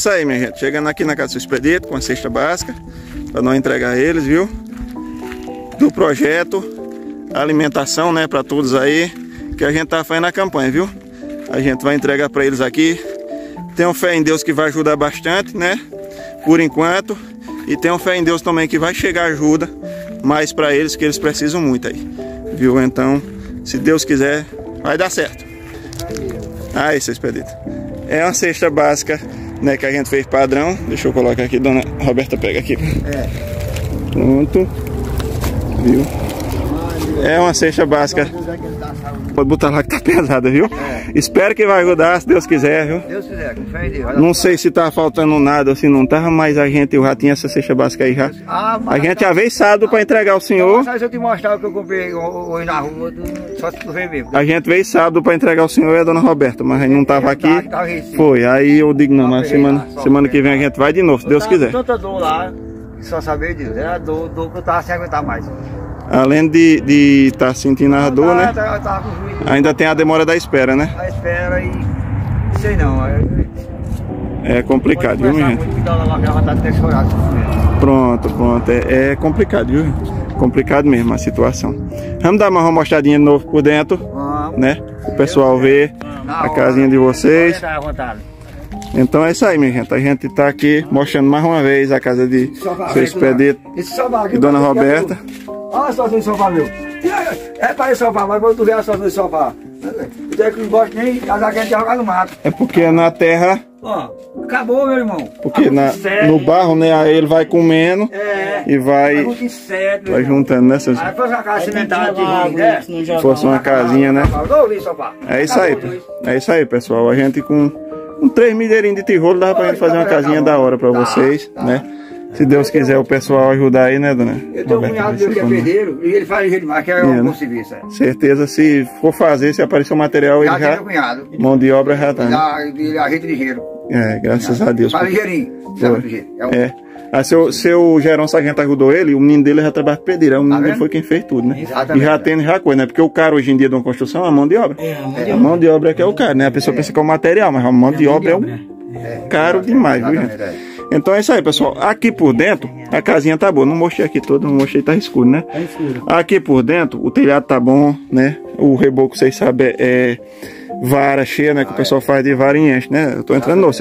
isso aí, minha gente. Chegando aqui na casa do Expedito com a cesta básica para nós entregar eles, viu? Do projeto alimentação, né, para todos aí, que a gente tá fazendo a campanha, viu? A gente vai entregar para eles aqui. Tenham fé em Deus que vai ajudar bastante, né? Por enquanto. E tenham fé em Deus também que vai chegar ajuda mais para eles, que eles precisam muito aí, viu? Então, se Deus quiser, vai dar certo. Aí, seu Expedito. É uma cesta básica, né, que a gente fez padrão. Deixa eu colocar aqui, dona Roberta pega aqui. É. Pronto. Viu? É uma cesta básica. Pode botar lá que tá pesada, viu? É. Espero que vai ajudar, se Deus quiser, viu? Deus quiser, com fé em Deus. Não sei se tá faltando nada ou se não tava, mas a gente já tinha essa cesta básica aí já. A gente já veio sábado pra entregar ao senhor. Mas se eu te mostrar o que eu comprei hoje na rua, só se tu vê mesmo. A gente veio sábado pra entregar ao senhor e a dona Roberta, mas não tava aqui. Foi, aí eu digo, não, mas semana que vem a gente vai de novo, se Deus quiser. Tanta dor lá, só saber disso, era dor que eu tava sem aguentar mais. Além de estar sentindo a dor, né? Ainda tem a demora da espera, né? A espera e... não sei não. É complicado, viu, minha gente? Pronto. É complicado, viu? Complicado mesmo a situação. Vamos dar uma mostradinha de novo por dentro, né? O pessoal ver a casinha de vocês. Então é isso aí, minha gente. A gente tá aqui mostrando mais uma vez a casa de seu Expedito e dona Roberta. Olha a situação de sofá, meu. É para ir sofá, mas quando tu vê a situação de sofá, tu é que não gosta nem de casar quente jogar no mato. É porque na terra. Ó, acabou, meu irmão. Porque no barro, né? Aí ele vai comendo e vai juntando, né, seus. Aí fosse uma casa cimentada de rio, né? Se fosse uma casinha, né? É isso aí, pessoal. A gente com um 3 milheirinhos de tijolo dá pra gente fazer uma casinha da hora pra vocês, né? Se Deus quiser o pessoal ajudar aí, né, dona? Eu tenho um cunhado dele que é pedreiro e ele faz jeito demais, que é um bom serviço. Certeza, se for fazer, se aparecer o material, ele já... Mão de obra já tá, né? Ele ajeita ligeiro. É, graças a Deus. Faz ligeirinho. É. Aí seu Gerão Sargento ajudou ele, o menino dele já trabalha com pedreiro, o menino dele foi quem fez tudo, né? Exatamente. E já tem já coisa, né? Porque o cara hoje em dia de uma construção é a mão de obra. A mão de obra é que é o cara, né? A pessoa pensa que é o material, mas a mão de obra é o caro demais, viu, gente? Então é isso aí, pessoal. Aqui por dentro, a casinha tá boa. Não mostrei aqui toda, não mostrei, tá escuro, né? Tá escuro. Aqui por dentro, o telhado tá bom, né? O reboco, vocês sabem, é vara cheia, né? Que o pessoal faz de vara e enche, né? Eu tô entrando, não,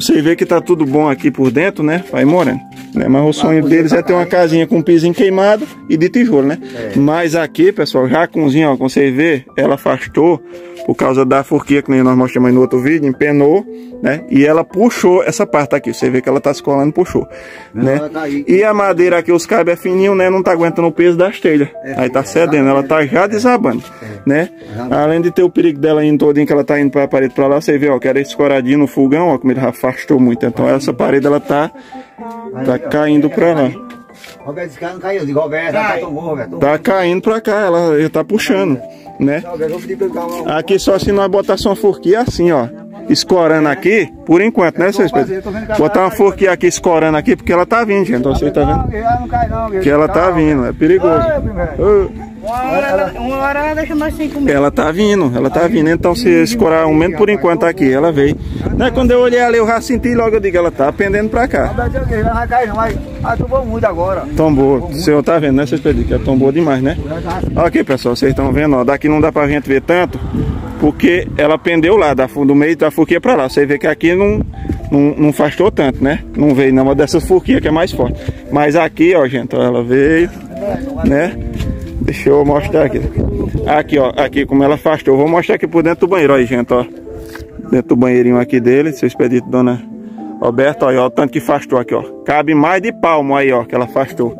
você vê que tá tudo bom aqui por dentro, né? Vai morando, né? Mas o sonho deles é ter uma casinha com um pisinho queimado e de tijolo, né? É. Mas aqui, pessoal, já a cozinha, ó, como vocês vê, ela afastou por causa da forquia, que nem nós mostramos no outro vídeo, empenou, né? E ela puxou essa parte aqui, você vê que ela tá se colando e puxou, né? E a madeira aqui, os cabos é fininho, né? Não tá aguentando o peso das telhas, aí tá cedendo, ela tá já desabando, né? Além de ter o perigo dela indo todinho, que ela tá indo pra parede pra lá, você vê, ó, que era escoradinho no fogão, ó, como ele já afastou muito, então essa parede, ela tá caindo pra lá. Roberto, esse cara não caiu, eu digo, Roberto, tá caindo pra cá, ela já tá puxando, né? Aqui só se nós botar só uma forquilha assim, ó, escorando aqui, por enquanto, né, seu Expedito? Botar uma forquilha aqui escorando aqui, porque ela tá vindo, gente, então você tá vendo? Que ela tá vindo, é perigoso. Uma hora ela deixa nós sem comer. Ela tá vindo, então se escorar um menos por enquanto aqui, ela veio. Né, quando eu olhei ali, eu já senti logo, eu digo, ela tá pendendo pra cá. Ah, tombou muito agora. Tombou, o senhor tá vendo, né, seu Expedito? Que ela tombou demais, né? Ok, pessoal, vocês estão vendo, ó, daqui não dá pra gente ver tanto, porque ela pendeu lá, do meio da forquilha pra lá. Você vê que aqui não afastou tanto, né? Não veio, não, uma dessas forquilhas que é mais forte. Mas aqui, ó, gente, ó, ela veio, né? Deixa eu mostrar aqui. Aqui, ó, aqui como ela afastou. Eu vou mostrar aqui por dentro do banheiro, ó, gente, ó. Dentro do banheirinho aqui dele, seu Expedito, dona Roberta, ó, o tanto que afastou aqui, ó. Cabe mais de palmo aí, ó, que ela afastou.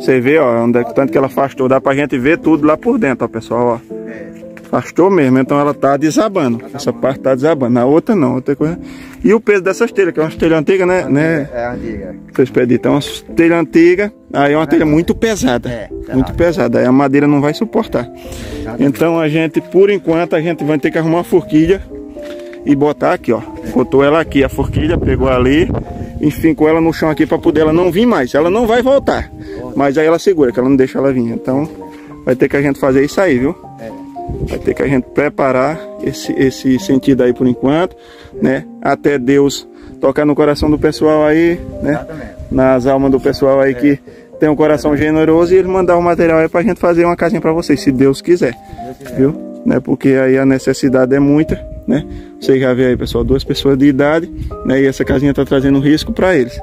Você vê, ó, onde é o tanto que ela afastou. Dá pra gente ver tudo lá por dentro, ó, pessoal, ó. Afastou mesmo, então ela tá desabando. Essa parte tá desabando, na outra não, outra coisa. E o peso dessas telhas, que é uma telha antiga, né? É antiga. Seu Expedito, é uma telha antiga, aí é uma telha muito pesada. Muito pesada, aí a madeira não vai suportar. Então a gente, por enquanto, a gente vai ter que arrumar uma forquilha e botar aqui, ó. Botou ela aqui, a forquilha, pegou ali, enfim, com ela no chão aqui pra poder ela não vir mais. Ela não vai voltar, mas aí ela segura, que ela não deixa ela vir. Então vai ter que a gente fazer isso aí, viu? Vai ter que a gente preparar esse sentido aí por enquanto, né? Até Deus tocar no coração do pessoal aí, né? Exatamente. Nas almas do pessoal aí que tem um coração generoso, e ele mandar o material aí pra gente fazer uma casinha pra vocês, se Deus quiser, viu? Né? Porque aí a necessidade é muita, né? Você já vê aí, pessoal, 2 pessoas de idade, né? E essa casinha tá trazendo risco pra eles,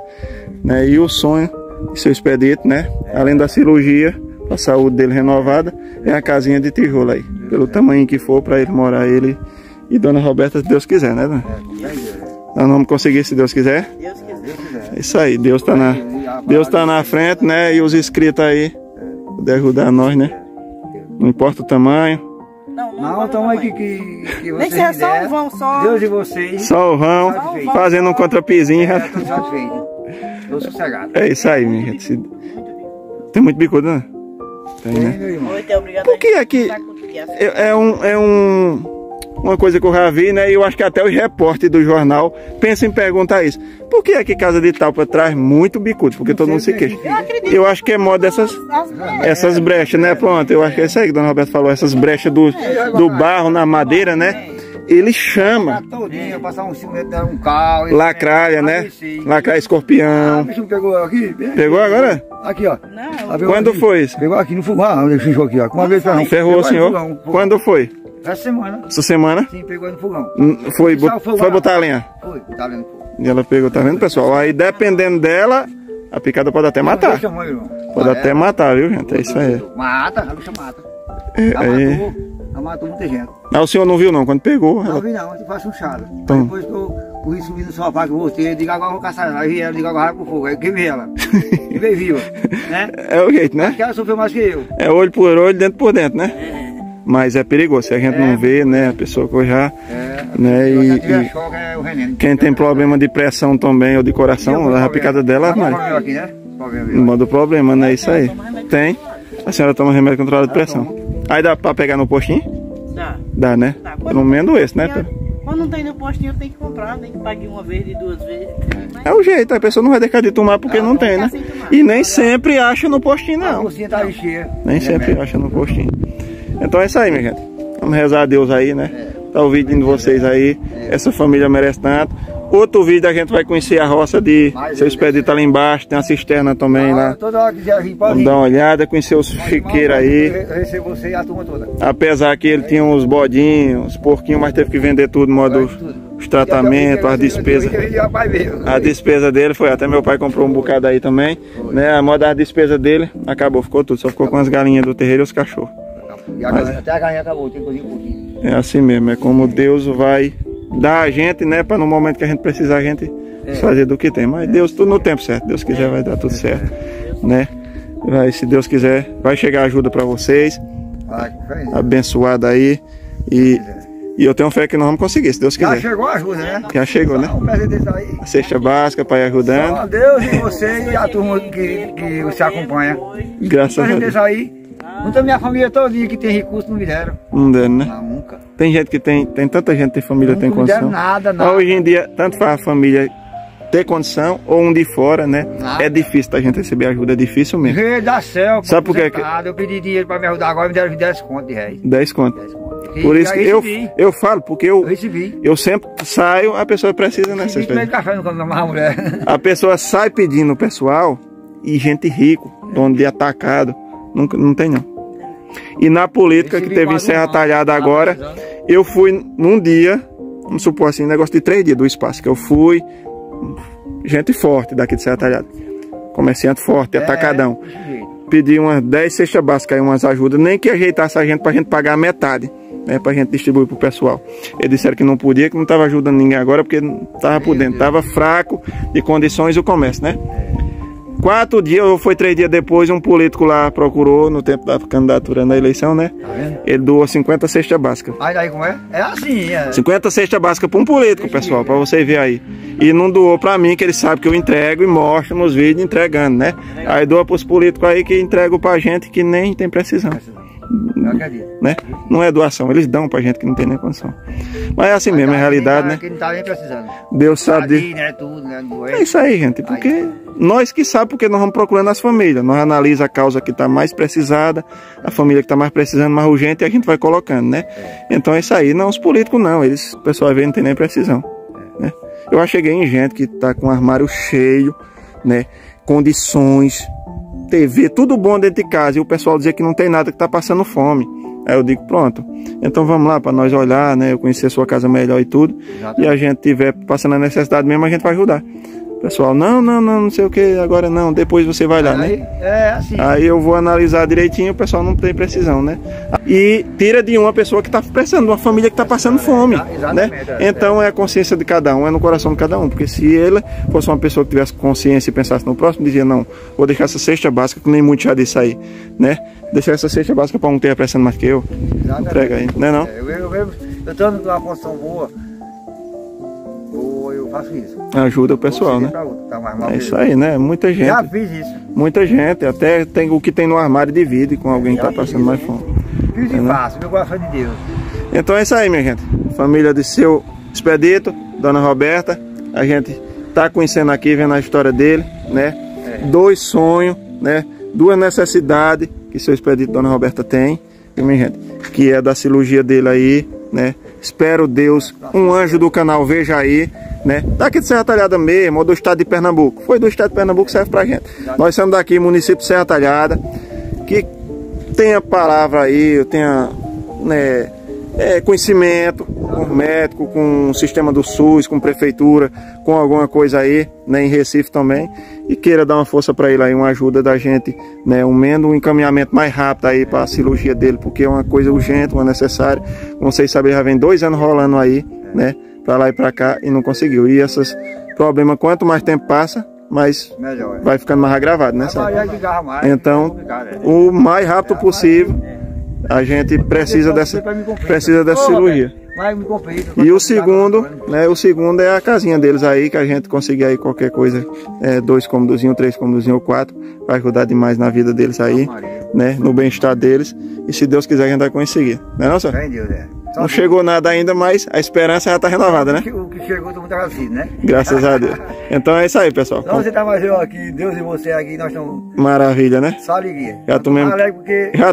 né? E o sonho de seu Expedito, né? Além da cirurgia, a saúde dele renovada, é a casinha de tijolo aí, pelo tamanho que for, pra ele morar, ele e Dona Roberta, se Deus quiser, né? Nós vamos conseguir, se Deus quiser. É isso aí, Deus tá na frente, né? E os inscritos aí, poder ajudar nós, né? Não importa o tamanho. Não, então é que vocês nem se der, vão, só Deus de vocês. Só o rão, fazendo um contrapizinho. É isso aí, minha gente. Tem muito bicudo, né? Tem, né? Porque aqui uma coisa que eu já vi, né? E eu acho que até os repórteres do jornal pensam em perguntar isso. Por que aqui casa de Talpa traz muito bicudo? Porque todo mundo se queixa. Eu acho que é moda essas brechas, né? Pronto, eu acho que é isso aí que Dona Roberta falou. Essas brechas do barro na madeira, né? Ele chama lacraia, né? Lacraia, escorpião. Pegou aqui? Pegou agora? Aqui, ó. Quando foi isso? Pegou aqui no fogão, deixou aqui, ó. Uma vez ferrou o senhor? Quando foi? Essa semana. Essa semana? Sim, pegou no fogão. Foi botar a lenha? Foi, botar a lenha no fogão. E ela pegou, tá vendo, pessoal? Aí, dependendo dela, a picada pode até matar. Pode até matar, viu, gente? É isso aí. Mata, a bicha mata. Ela matou muita gente. Ah, o senhor não viu, não? Quando pegou? Não vi, não. Eu faço um chado. Depois que eu corri subindo no sofá que eu voltei, eu digo, agora eu vou caçar ela. Aí ela digo, agora vai pro fogo. Aí eu queimei ela. Queimei viva, né? É o jeito, né? Acho que ela sofreu mais que eu. É olho por olho, dentro por dentro, né? É. Mas é perigoso, se a gente não vê, né, a pessoa cojar, né, e quem tem problema de pressão também, ou de coração, a picada dela, manda o problema, né, isso aí. Tem, a senhora toma remédio controlado de pressão. Aí dá pra pegar no postinho? Dá. Dá, né? Pelo menos esse, né? Quando não tem no postinho, tem que comprar, tem que pagar uma vez e 2 vezes. É o jeito, a pessoa não vai deixar de tomar porque não tem, né? E nem sempre acha no postinho, não. A bolsinha tá cheia. Nem sempre acha no postinho. Então é isso aí, minha gente. Vamos rezar a Deus aí, né? Tá o vídeo de vocês aí. Essa família merece tanto. Outro vídeo a gente vai conhecer a roça de seu Expedito ali embaixo. Tem uma cisterna também lá. Vamos dar uma olhada, conhecer os chiqueiros aí. Apesar que ele tinha uns bodinhos, uns porquinhos, mas teve que vender tudo, modo os tratamentos, as despesas. A despesa dele foi, até meu pai comprou um bocado aí também, né? A moda da despesa dele acabou, ficou tudo. Só ficou com as galinhas do terreiro e os cachorros. Até a galinha acabou, tem coisinha um pouquinho. É assim mesmo, é como Deus vai dar a gente, né? Para no momento que a gente precisar, a gente fazer do que tem. Mas Deus, tudo no tempo certo. Deus quiser, vai dar tudo certo, né? Vai, se Deus quiser, vai chegar ajuda para vocês. Abençoada aí. E eu tenho fé que nós vamos conseguir, se Deus quiser. Já chegou a ajuda, né? Já chegou, né? A cesta básica para ir ajudando. Só Deus e você e a turma que você acompanha. Graças a Deus. Aí. Muita minha família todinha que tem recurso não me deram. Não deram, né? Não, nunca. Tem gente que tem tanta gente que tem família, não tem condição. Não deram nada, nada. Hoje em dia, tanto faz a família ter condição ou um de fora, né? Nada. É difícil a gente receber ajuda, é difícil mesmo. Rei da céu, sabe por quê? Eu pedi dinheiro pra me ajudar agora, me deram 10 conto de reais. 10 conto. 10 conto. Por isso que eu falo, porque eu sempre saio, a pessoa precisa, né? A pessoa sai pedindo o pessoal e gente rico, dono de atacado. Nunca, não tem não. E na política que teve em Serra Talhada agora, eu fui num dia, vamos supor assim, negócio de 3 dias do espaço, que eu fui, gente forte daqui de Serra Talhada, comerciante forte, atacadão, pedi umas 10 cestas básicas aí, umas ajudas, nem que ajeitasse a gente pra gente pagar a metade, né, pra gente distribuir pro pessoal. Eles disseram que não podia, que não tava ajudando ninguém agora, porque não tava podendo, tava fraco de condições o comércio, né? 4 dias, ou foi 3 dias depois, um político lá procurou, no tempo da candidatura na eleição, né? Tá vendo? Ele doou 50 cestas básicas. Aí como é? É assim, 50 cestas básicas pra um político, pessoal, pra vocês verem aí. E não doou pra mim, que ele sabe que eu entrego e mostro nos vídeos entregando, né? Aí doa pros políticos aí que entregam pra gente que nem tem precisão. né? Não é doação, eles dão pra gente que não tem nem condição. Mas é assim mesmo, é a realidade, né? Quem não tá nem precisando. Deus sabe disso. É isso aí, gente, porque nós que sabemos, porque nós vamos procurando as famílias. Nós analisamos a causa que está mais precisada, a família que está mais precisando, mais urgente, e a gente vai colocando, né? Então é isso aí, não os políticos não, eles, o pessoal vê, não tem nem precisão, né? Eu já cheguei em gente que tá com o armário cheio, né? Condições, TV, tudo bom dentro de casa, e o pessoal dizer que não tem nada, que tá passando fome. Aí eu digo, pronto, então vamos lá para nós olhar, né? Eu conhecer a sua casa melhor e tudo. Exato. E a gente tiver passando a necessidade mesmo, a gente vai ajudar. Pessoal, não sei o que, agora não, depois você vai lá, né? É assim. Aí eu vou analisar direitinho, o pessoal não tem precisão, né? E tira de uma pessoa que tá precisando, uma família que tá passando fome, né? Então é a consciência de cada um, é no coração de cada um, porque se ela fosse uma pessoa que tivesse consciência e pensasse no próximo, dizia, não, vou deixar essa cesta básica, que nem muito já disse aí, né? Deixar essa cesta básica para um ter apressando mais que eu. Entrega aí, né não? Eu tô andando numa condição boa, eu faço isso. Ajuda o pessoal, né? É isso aí, né? Muita gente. Já fiz isso. Muita gente. Até tem o que tem no armário divide com alguém que tá passando mais fome. Fiz e faço, meu coração de Deus. Então é isso aí, minha gente. Família do seu Expedito, Dona Roberta. A gente tá conhecendo aqui, vendo a história dele, né? Dois sonhos, né? Duas necessidades que seu Expedito, Dona Roberta, tem. E, minha gente, que é da cirurgia dele aí, né? Espero Deus, um anjo do canal veja aí, né? Daqui de Serra Talhada mesmo, ou do estado de Pernambuco. Foi do estado de Pernambuco, serve pra gente. Nós somos daqui, município de Serra Talhada. Que tenha palavra aí, tenha, né, conhecimento com o médico, com o sistema do SUS, com prefeitura, com alguma coisa aí, né, em Recife também. E queira dar uma força para ele aí, uma ajuda da gente, né, um encaminhamento mais rápido aí para a cirurgia dele, porque é uma coisa urgente, uma necessária. Como vocês sabem, já vem 2 anos rolando aí, né, para lá e para cá e não conseguiu. E esses problemas, quanto mais tempo passa, mas vai ficando mais agravado, né, sabe? Então, o mais rápido possível, a gente precisa dessa cirurgia. E o segundo, né? O segundo é a casinha deles aí, que a gente conseguir aí qualquer coisa, 2 cômodozinhos, 3 cômodozinhos ou 4, vai ajudar demais na vida deles aí, né? No bem-estar deles. E se Deus quiser, a gente vai conseguir. Não é, não, senhor? Não chegou nada ainda, mas a esperança já está renovada, né? O que chegou todo mundo está assim, né? Graças a Deus. Então é isso aí, pessoal. Então você tá mais eu aqui, Deus e você aqui, nós estamos... Maravilha, né? Só alegria. Já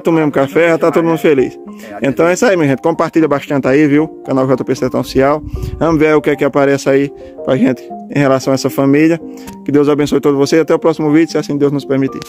tomemos café, já tá todo mundo feliz. Então é isso aí, minha gente. Compartilha bastante aí, viu? Canal JP Sertão Oficial. Vamos ver o que é que aparece aí pra gente em relação a essa família. Que Deus abençoe todos vocês. Até o próximo vídeo, se assim Deus nos permitir.